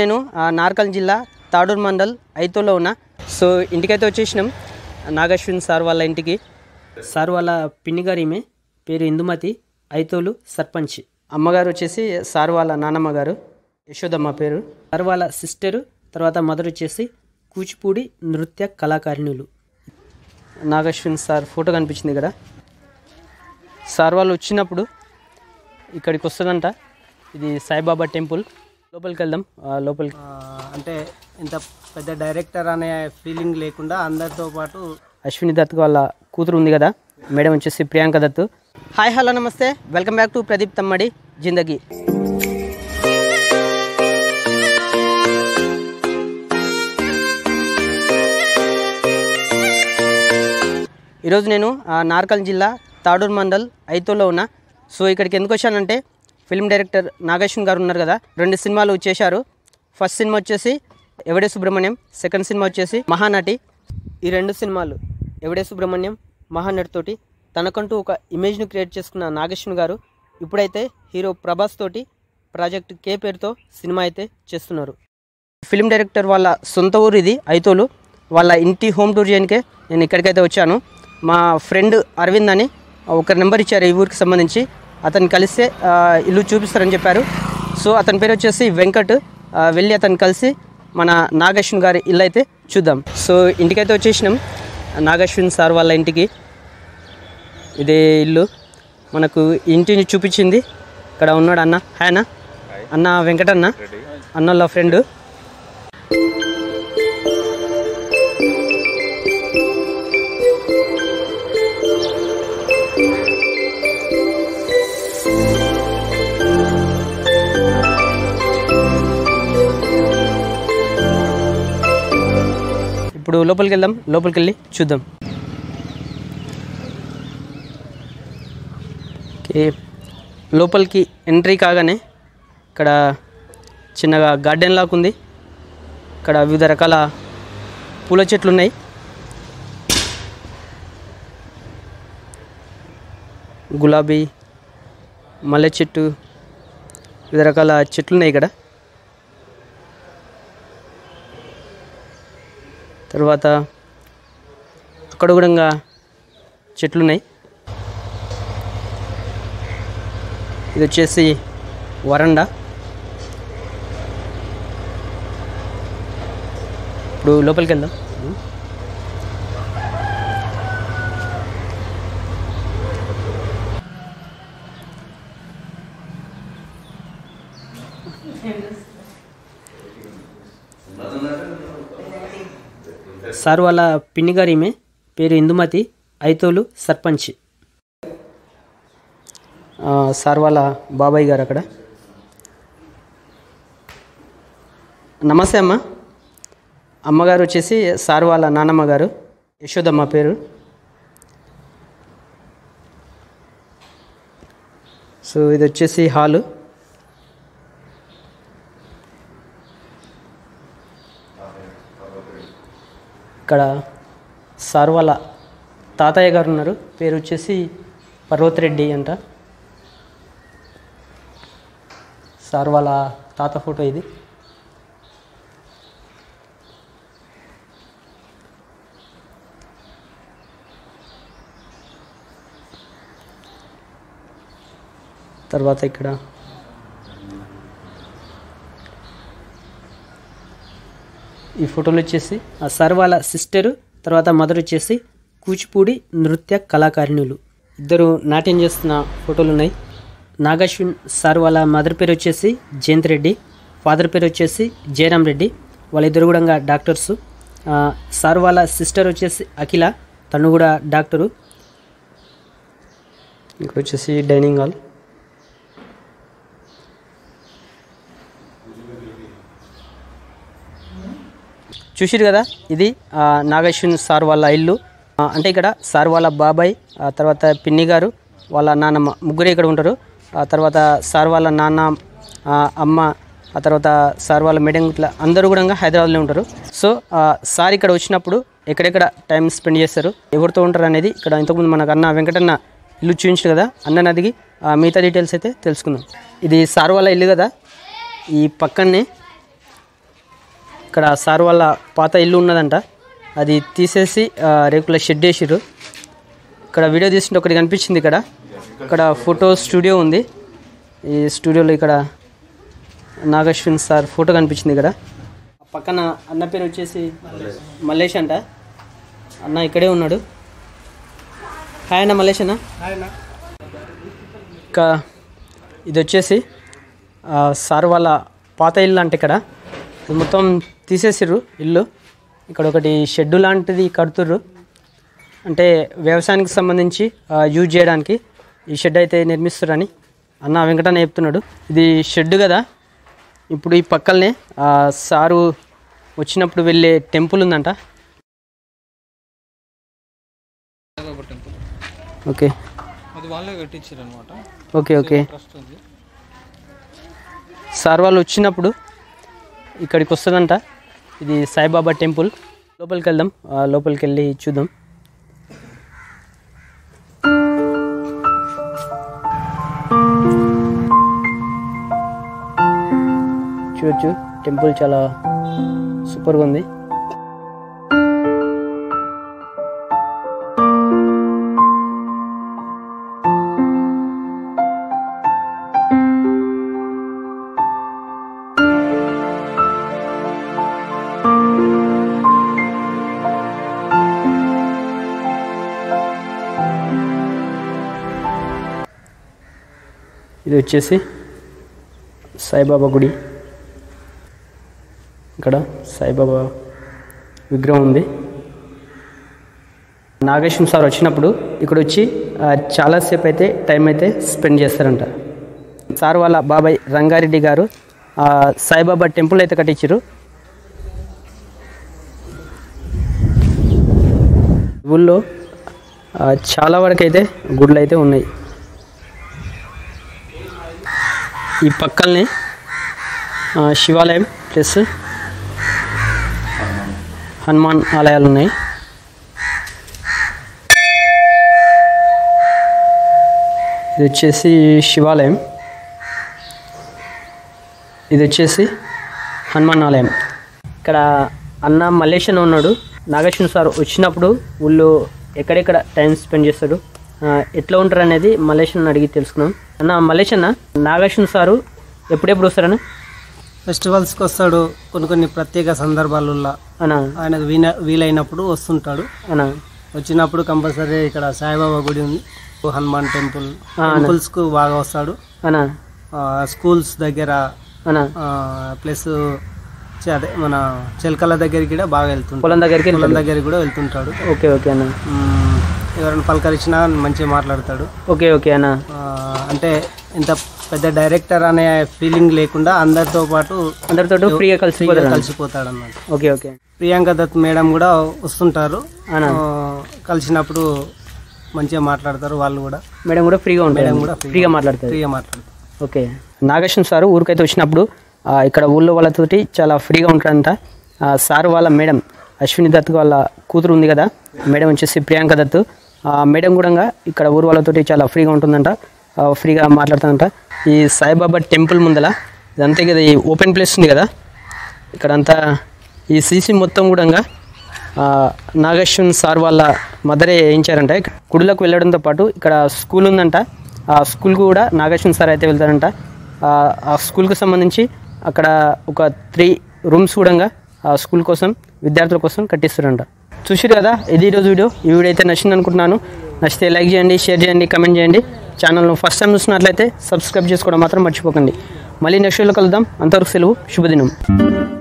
నేను నార్కల్ జిల్లా తాడూర్ మండల్ ఐతోలో ఉన్నా। సో ఇంటికైతే వచ్చేసినాం నాగ్ అశ్విన్ సార్ వాళ్ళ ఇంటికి। సార్ వాళ్ళ పిన్ని గారిమే, పేరు ఇందుమతి, ఐతోలు సర్పంచ్। అమ్మగారు వచ్చేసి సార్ వాళ్ళ నానమ్మ గారు యశోదమ్మ పేరు। సార్ వాళ్ళ సిస్టరు తర్వాత మదర్ వచ్చేసి కూచిపూడి నృత్య కళాకారిణులు। నాగ్ అశ్విన్ సార్ ఫోటో కనిపించింది ఇక్కడ। సార్ వాళ్ళు వచ్చినప్పుడు ఇక్కడికి వస్తుందంట। ఇది సాయిబాబా టెంపుల్। లోపలికి వెళ్దాం। లోపలికి అంటే ఇంత పెద్ద డైరెక్టర్ అనే ఫీలింగ్ లేకుండా అందరితో పాటు అశ్విని దత్ వాళ్ళ కూతురు ఉంది కదా, మేడం వచ్చేసి ప్రియాంక దత్। హాయ్ హలో నమస్తే, వెల్కమ్ బ్యాక్ టు ప్రదీప్ తమ్మడి జిందగీ। ఈరోజు నేను నార్కల్ జిల్లా తాడూర్ మండల్ ఐతోలో ఉన్నా। సో ఇక్కడికి ఎందుకు వచ్చానంటే ఫిల్మ్ డైరెక్టర్ నాగ్ అశ్విన్ గారు ఉన్నారు కదా, రెండు సినిమాలు చేశారు। ఫస్ట్ సినిమా వచ్చేసి ఎవడే సుబ్రహ్మణ్యం, సెకండ్ సినిమా వచ్చేసి మహానటి। ఈ రెండు సినిమాలు ఎవడే సుబ్రహ్మణ్యం, మహానటి తోటి తనకంటూ ఒక ఇమేజ్ను క్రియేట్ చేసుకున్న నాగ్ అశ్విన్ గారు ఇప్పుడైతే హీరో ప్రభాస్ తోటి ప్రాజెక్ట్ కే పేరుతో సినిమా అయితే చేస్తున్నారు। ఫిల్మ్ డైరెక్టర్ వాళ్ళ సొంత ఊరు ఇది ఐతోలు। వాళ్ళ ఇంటి హోమ్ టూర్ చేయడానికే నేను ఇక్కడికైతే వచ్చాను। మా ఫ్రెండ్ అరవింద్ అని ఒక నెంబర్ ఇచ్చారు ఈ ఊరికి సంబంధించి, అతను కలిస్తే ఇల్లు చూపిస్తారని చెప్పారు। సో అతని పేరు వచ్చేసి వెంకట్। వెళ్ళి అతను కలిసి మన నాగ్ అశ్విన్ గారి ఇల్లు అయితే చూద్దాం। సో ఇంటికైతే వచ్చేసినాం నాగ్ అశ్విన్ సార్ వాళ్ళ ఇంటికి। ఇదే ఇల్లు మనకు ఇంటిని చూపించింది। ఇక్కడ ఉన్నాడు అన్న, హాయ్ అన్న। అన్న వెంకటన్న, అన్న వాళ్ళ ఫ్రెండ్। ఇప్పుడు లోపలికి వెళ్దాం, లోపలికి వెళ్ళి చూద్దాం। లోపలికి ఎంట్రీ కాగానే ఇక్కడ చిన్నగా గార్డెన్ లాగా ఉంది। ఇక్కడ వివిధ రకాల పూల చెట్లు ఉన్నాయి, గులాబీ, మల్లె చెట్టు, వివిధ రకాల చెట్లు ఉన్నాయి ఇక్కడ। తర్వాత అక్కడ కూడా చెట్లున్నాయి। ఇది వచ్చేసి వరండా। ఇప్పుడు లోపలికి వెళ్దాం। సార్ వాళ్ళ పిన్ని గారిమే, పేరు ఇందుమతి, ఐతోలు సర్పంచ్। సార్ వాళ్ళ బాబాయ్ గారు అక్కడ। నమస్తే అమ్మ। అమ్మగారు వచ్చేసి సార్ వాళ్ళ నానమ్మ గారు యశోదమ్మ పేరు। సో ఇది వచ్చేసి హాలు। ఇక్కడ సార్ వాళ్ళ తాతయ్య గారు ఉన్నారు, పేరు వచ్చేసి పర్వతరెడ్డి అంట। సార్ వాళ్ళ తాత ఫోటో ఇది। తర్వాత ఇక్కడ ఈ ఫోటోలు వచ్చేసి సార్ వాళ్ళ సిస్టరు తర్వాత మదర్ వచ్చేసి కూచిపూడి నృత్య కళాకారిణులు, ఇద్దరు నాట్యం చేస్తున్న ఫోటోలు ఉన్నాయి। నాగ్ అశ్విన్ సార్ వాళ్ళ మదర్ పేరు వచ్చేసి జయంత్ రెడ్డి, ఫాదర్ పేరు వచ్చేసి జయరామ్ రెడ్డి, వాళ్ళిద్దరు కూడా డాక్టర్సు। సార్ వాళ్ళ సిస్టర్ వచ్చేసి అఖిల, తను కూడా డాక్టరు। ఇక్కడ వచ్చేసి డైనింగ్ హాల్। చూసారు కదా, ఇది నాగ్ అశ్విన్ సార్ వాళ్ళ ఇల్లు। అంటే ఇక్కడ సార్ వాళ్ళ బాబాయ్, తర్వాత పిన్ని గారు, వాళ్ళ నాన్నమ్మ ముగ్గురే ఇక్కడ ఉంటారు। ఆ తర్వాత సార్ వాళ్ళ నాన్న, అమ్మ, ఆ తర్వాత సార్ వాళ్ళ మేడం, ఇట్లా అందరూ కూడా హైదరాబాద్లో ఉంటారు। సో సార్ ఇక్కడ వచ్చినప్పుడు ఎక్కడెక్కడ టైం స్పెండ్ చేస్తారు, ఎవరితో ఉంటారు అనేది ఇక్కడ ఇంతకుముందు మనకు అన్న వెంకటన్న ఇల్లు చూపించారు కదా, అన్న అదిగి మిగతా డీటెయిల్స్ అయితే తెలుసుకుందాం। ఇది సార్ వాళ్ళ ఇల్లు కదా, ఈ పక్కనే ఇక్కడ సార్ వాళ్ళ పాత ఇల్లు ఉన్నదంట, అది తీసేసి రేకుల షెడ్ వేసిరు. ఇక్కడ వీడియో తీస్తుంటే ఒకటి కనిపించింది. ఇక్కడ ఇక్కడ ఫోటో స్టూడియో ఉంది. ఈ స్టూడియోలో ఇక్కడ నాగ్ అశ్విన్ సార్ ఫోటో కనిపించింది. ఇక్కడ పక్కన అన్న పేరు వచ్చేసి మల్లేష్ అంట. అన్న ఇక్కడే ఉన్నాడు. హాయ్ అన్న, మల్లేష్ అన్న. ఇంకా ఇది వచ్చేసి సార్ వాళ్ళ పాత ఇల్లు అంటే ఇక్కడ మొత్తం తీసేసిర్రు ఇల్లు. ఇక్కడ ఒకటి షెడ్డు లాంటిది కడుతుర్రు, అంటే వ్యవసాయానికి సంబంధించి యూజ్ చేయడానికి ఈ షెడ్ అయితే నిర్మిస్తురని అన్న వెంకటన్న చెప్తున్నాడు. ఇది షెడ్డు కదా. ఇప్పుడు ఈ పక్కనే సారు వచ్చినప్పుడు వెళ్ళే టెంపుల్ ఉందంట. ఓకే ఓకే ఓకే సార్ వాళ్ళు వచ్చినప్పుడు ఇక్కడికి వస్తుందంట. ఇది సాయిబాబా టెంపుల్. లోపలికి వెళ్దాం, లోపలికి వెళ్ళి చూద్దాం. చూడచ్చు టెంపుల్ చాలా సూపర్గా ఉంది. ఇది వచ్చేసి సాయిబాబా గుడి. ఇక్కడ సాయిబాబా విగ్రహం ఉంది. నాగేశ్వరం సార్ వచ్చినప్పుడు ఇక్కడ వచ్చి చాలాసేపు అయితే టైం అయితే స్పెండ్ చేస్తారంట. సార్ వాళ్ళ బాబాయ్ రంగారెడ్డి గారు సాయిబాబా టెంపుల్ అయితే కట్టించారు. ఊళ్ళో చాలా వరకు అయితే గుడులు అయితే ఉన్నాయి. ఈ పక్కనే శివాలయం ప్లస్ హనుమాన్ ఆలయాలు ఉన్నాయి. ఇది వచ్చేసి శివాలయం, ఇది వచ్చేసి హనుమాన్ ఆలయం. ఇక్కడ అన్న మల్లేశన్ ఉన్నాడు. నాగేశ్వర సార్ వచ్చినప్పుడు ఊళ్ళో ఎక్కడెక్కడ టైం స్పెండ్ చేస్తాడు, ఎట్లా ఉంటారు అనేది మల్లేశన్ అడిగి తెలుసుకున్నాం. అన్న మల్లేష్ అన్న, నాగేశ్వర సారు ఎప్పుడెప్పుడు వస్తారన్న? ఫెస్టివల్స్కి వస్తాడు, కొన్ని కొన్ని ప్రత్యేక సందర్భాలలో ఆయనకు వీలైనప్పుడు వస్తుంటాడు. వచ్చినప్పుడు కంపల్సరీ ఇక్కడ సాయిబాబా గుడి ఉంది, హనుమాన్ టెంపుల్, టెంపుల్స్కు బాగా వస్తాడు. స్కూల్స్ దగ్గర ప్లస్ అదే మన చిలకల దగ్గరికి కూడా బాగా వెళ్తుంటాడు, పొలం దగ్గరికి కూడా వెళ్తుంటాడు. ఓకే ఓకే అన్న. ఎవరైనా పలకరించినా మంచిగా మాట్లాడతాడు. ఓకే ఓకే అన్న. అంటే ఇంత పెద్ద డైరెక్టర్ అనే ఫీలింగ్ లేకుండా అందరితో ఫ్రీగా కలిసిపోతాడు అన్నమాట. Okay okay. Priyanka Dutt madam కూడా వస్తుంటారు, కలిసినప్పుడు మంచిగా మాట్లాడతారు. వాళ్ళు కూడా మేడం కూడా ఫ్రీగా మాట్లాడతారు. ఓకే. నాగేశ్వరం సార్ ఊరికైతే వచ్చినప్పుడు ఇక్కడ ఊళ్ళో వాళ్ళతోటి చాలా ఫ్రీగా ఉంటారంట. సార్ వాళ్ళ మేడం అశ్విని దత్ వాళ్ళ కూతురు ఉంది కదా, మేడం వచ్చేసి ప్రియాంక దత్. మేడం కూడా ఇక్కడ ఊరు వాళ్ళతోటి చాలా ఫ్రీగా ఉంటుందంట, ఫ్రీగా మాట్లాడుతుందంట. ఈ సాయిబాబా టెంపుల్ ముందల ఇదంతే కదా, ఈ ఓపెన్ ప్లేస్ ఉంది కదా, ఇక్కడంతా ఈ సీసీ మొత్తం కూడా నాగేశ్వన్ సార్ వాళ్ళ మదరే వేయించారంట. గుడిలోకి వెళ్ళడంతో పాటు ఇక్కడ స్కూల్ ఉందంట. ఆ స్కూల్కి కూడా నాగేశ్వన్ సార్ అయితే వెళ్తారంట. ఆ స్కూల్కి సంబంధించి అక్కడ ఒక 3 రూమ్స్ కూడా ఆ స్కూల్ కోసం విద్యార్థుల కోసం కట్టిస్తారంట. చూసారు కదా, ఇది ఈరోజు వీడియో. ఈ వీడియో అయితే నచ్చింది అనుకుంటున్నాను. నచ్చితే లైక్ చేయండి, షేర్ చేయండి, కమెంట్ చేయండి. ఛానల్ను ఫస్ట్ టైం చూసినట్లయితే సబ్స్క్రైబ్ చేసుకోవడం మాత్రం మర్చిపోకండి. మళ్ళీ నెక్స్ట్ వీడియోలో కలుద్దాం. అంతవరకు సెలవు. శుభదినం.